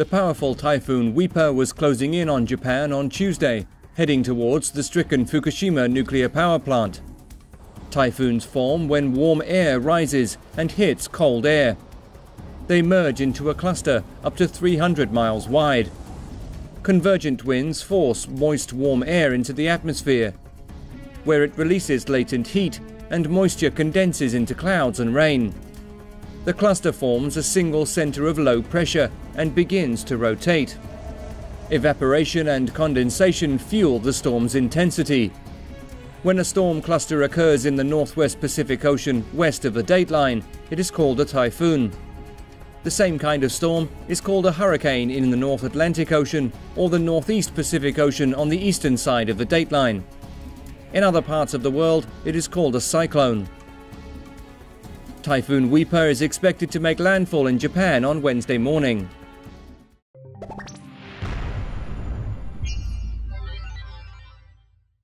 The powerful Typhoon Wipha was closing in on Japan on Tuesday, heading towards the stricken Fukushima nuclear power plant. Typhoons form when warm air rises and hits cold air. They merge into a cluster up to 300 miles wide. Convergent winds force moist warm air into the atmosphere, where it releases latent heat and moisture condenses into clouds and rain. The cluster forms a single center of low pressure and begins to rotate. Evaporation and condensation fuel the storm's intensity. When a storm cluster occurs in the Northwest Pacific Ocean west of the dateline, it is called a typhoon. The same kind of storm is called a hurricane in the North Atlantic Ocean or the Northeast Pacific Ocean on the eastern side of the dateline. In other parts of the world, it is called a cyclone. Typhoon Wipha is expected to make landfall in Japan on Wednesday morning.